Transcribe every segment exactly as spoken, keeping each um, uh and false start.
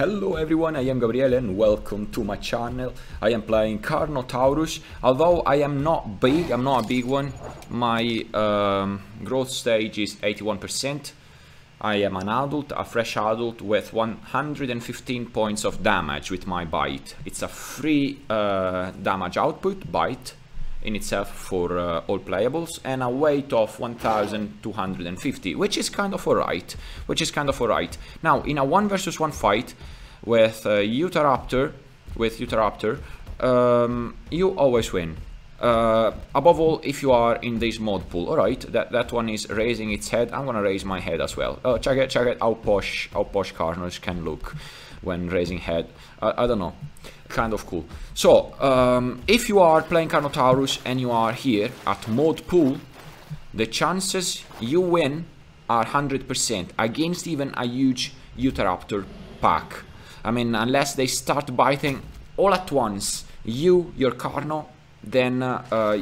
Hello everyone, I am Gabriele and welcome to my channel. I am playing Carnotaurus. Although I am not big, I'm not a big one. My um, growth stage is eighty-one percent. I am an adult, a fresh adult with one hundred fifteen points of damage with my bite. It's a free uh, damage output, bite, in itself for uh, all playables, and a weight of one thousand two hundred fifty, which is kind of alright, which is kind of alright. Now, in a one versus one fight with uh, Utahraptor, with Utahraptor, um, you always win. Uh, above all, if you are in this mod pool, alright, that, that one is raising its head, I'm gonna raise my head as well. Oh, check it, check it, how posh, how posh Carnotaurus can look when raising head, uh, I don't know. Kind of cool. So um, if you are playing Carnotaurus and you are here at mod pool, the chances you win are one hundred percent against even a huge Utahraptor pack. I mean, unless they start biting all at once you, your Carno, then uh, uh,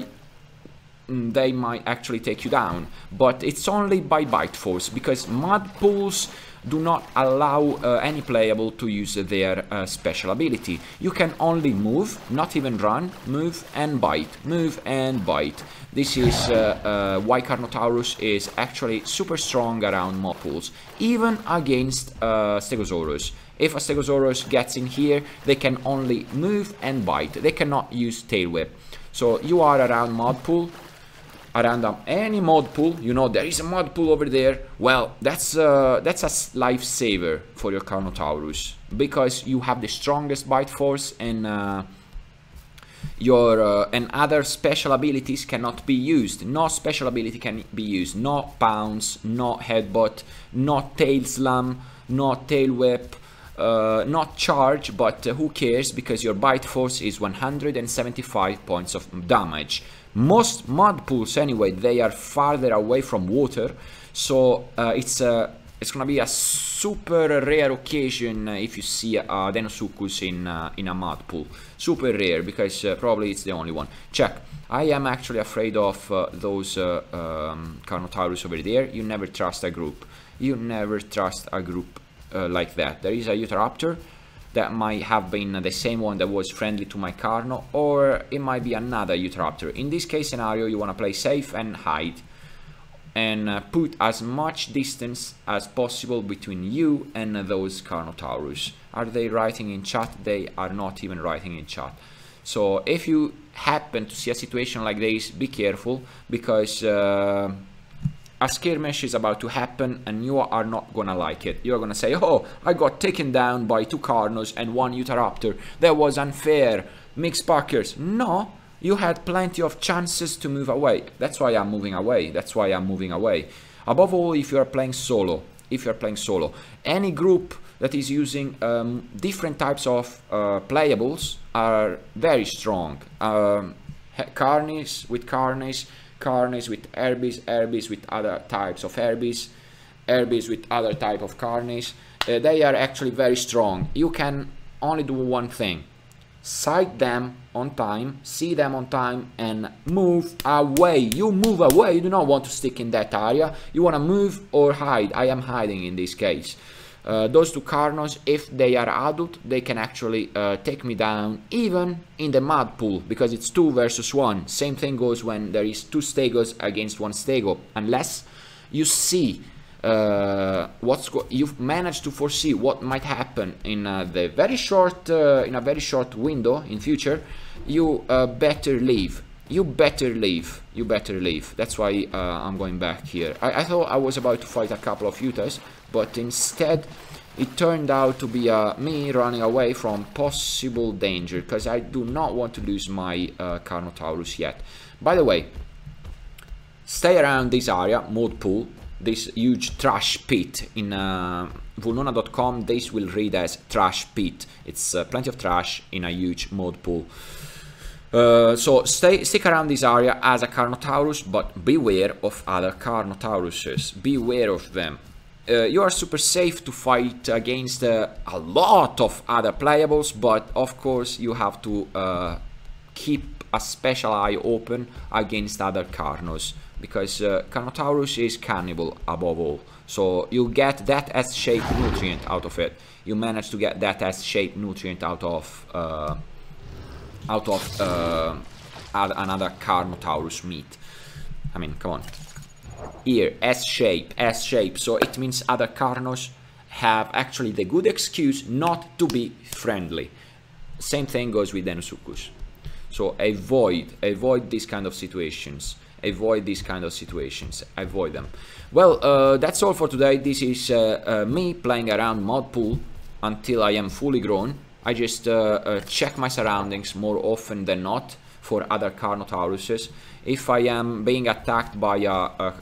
they might actually take you down, but it's only by bite force, because mod pools do not allow uh, any playable to use their uh, special ability. You can only move, not even run, move and bite, move and bite. This is uh, uh, why Carnotaurus is actually super strong around mob pools, even against uh, Stegosaurus. If a Stegosaurus gets in here, they can only move and bite, they cannot use tail whip. So you are around mod pool, around any mod pool, you know there is a mod pool over there. Well, that's uh, that's a lifesaver for your Carnotaurus, because you have the strongest bite force, and uh, your uh, and other special abilities cannot be used. No special ability can be used. No pounce, no headbutt, no tail slam, no tail whip. Uh, not charge, but uh, who cares, because your bite force is one hundred seventy-five points of damage. Most mud pools anyway, they are farther away from water, so uh, it's uh, it's gonna be a super rare occasion if you see a uh, Deinosuchus in, uh, in a mud pool. Super rare, because uh, probably it's the only one. Check, I am actually afraid of uh, those uh, um, Carnotaurus over there. You never trust a group, you never trust a group. Uh, like that. There is a Utahraptor that might have been the same one that was friendly to my Carno, or it might be another Utahraptor. In this case scenario, you want to play safe and hide, and uh, put as much distance as possible between you and uh, those Carnotaurus. Are they writing in chat? They are not even writing in chat. So if you happen to see a situation like this, be careful, because uh, a skirmish is about to happen and you are not gonna like it. You're gonna say, oh, I got taken down by two Carnos and one Utahraptor. That was unfair. Mixed packers. No, you had plenty of chances to move away. That's why I'm moving away. That's why I'm moving away. Above all, if you are playing solo, if you are playing solo, any group that is using um, different types of uh, playables are very strong. Um, carnies with carnies. Carnies with herbies, herbies with other types of herbies, herbies with other type of carnies. Uh, they are actually very strong. You can only do one thing. Sight them on time, see them on time, and move away. You move away, you do not want to stick in that area. You want to move or hide. I am hiding in this case. Uh, those two Carnos, if they are adult, they can actually uh, take me down even in the mud pool, because it's two versus one. Same thing goes when there is two Stegos against one Stego, unless you see uh, what's go you've managed to foresee what might happen in uh, the very short uh, in a very short window in future. You uh, better leave. You better leave. You better leave. That's why uh, I'm going back here. I, I thought I was about to fight a couple of Utas, but instead it turned out to be uh, me running away from possible danger, because I do not want to lose my uh, Carnotaurus yet. By the way, stay around this area, mod pool, this huge trash pit. In uh, vulnona dot com this will read as trash pit. It's uh, plenty of trash in a huge mod pool. Uh, so stay, stick around this area as a Carnotaurus, but beware of other Carnotauruses, beware of them. Uh, you are super safe to fight against uh, a lot of other playables, but of course you have to uh, keep a special eye open against other Carnos, because uh, Carnotaurus is cannibal above all, so you get that S-shaped nutrient out of it. you manage to get that S-shaped nutrient out of uh, out of uh, another Carnotaurus meat. I mean, come on. Here, S-shape, S-shape. So it means other Carnos have actually the good excuse not to be friendly. Same thing goes with Deinosuchus. So avoid, avoid these kind of situations. Avoid these kind of situations. Avoid them. Well, uh, that's all for today. This is uh, uh, me playing around Mod Pool until I am fully grown. I just uh, uh, check my surroundings more often than not for other Carnotauruses. If I am being attacked by a, a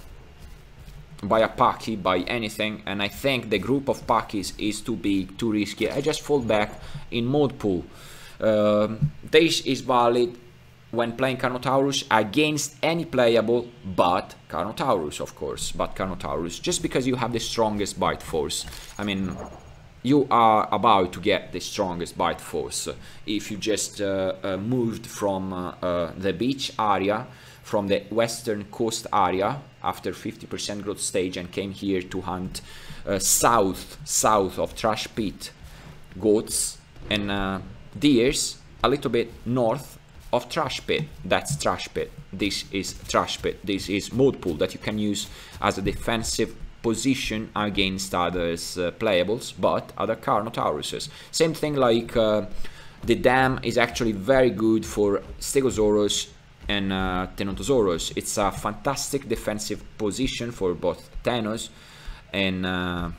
by a Paki, by anything, and I think the group of Pakis is too big, too risky, I just fall back in Mod Pool. Um, this is valid when playing Carnotaurus against any playable but Carnotaurus, of course, but Carnotaurus, just because you have the strongest bite force. I mean, you are about to get the strongest bite force if you just uh, uh, moved from uh, uh, the beach area, from the western coast area after fifty percent growth stage, and came here to hunt uh, south south of Trash Pit, goats and uh, deers, a little bit north of Trash Pit. That's Trash Pit. This is Trash Pit. This is Mod Pool that you can use as a defensive position against others uh, playables but other Carnotauruses. Same thing like uh, the dam is actually very good for Stegosaurus and uh, Tenontosaurus. It's a fantastic defensive position for both Tenos and uh,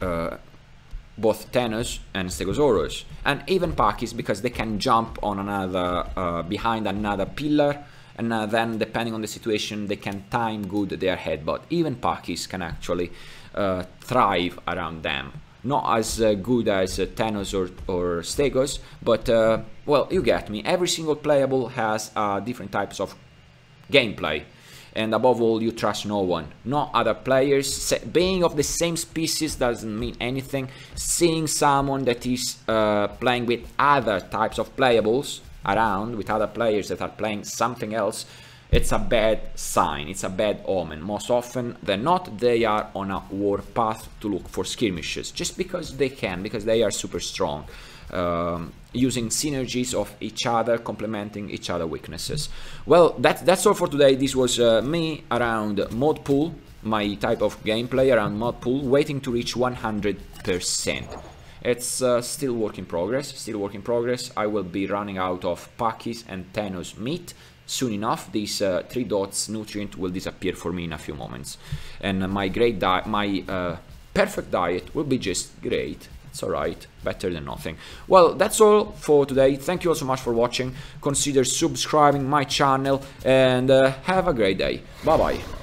uh, both Tenos and Stegosaurus, and even Pakis, because they can jump on another uh, behind another pillar, and uh, then depending on the situation they can time good their headbutt. Even Pakis can actually uh, thrive around them. Not as uh, good as uh, Tenos or, or Stegos, but uh, well, you get me. Every single playable has uh, different types of gameplay, and above all, you trust no one, not other players. Being of the same species doesn't mean anything. Seeing someone that is uh, playing with other types of playables around, with other players that are playing something else, it's a bad sign, it's a bad omen. Most often than not, they are on a war path to look for skirmishes, just because they can, because they are super strong, um, using synergies of each other, complementing each other's weaknesses. Well, that, that's all for today. This was uh, me around Mod Pool, my type of gameplay around Mod Pool, waiting to reach one hundred percent. It's uh, still work in progress, still work in progress. I will be running out of Pakis and Tenos meat soon enough. These uh, three dots nutrient will disappear for me in a few moments. And my great diet, my uh, perfect diet will be just great. It's alright, better than nothing. Well, that's all for today. Thank you all so much for watching. Consider subscribing my channel, and uh, have a great day. Bye bye.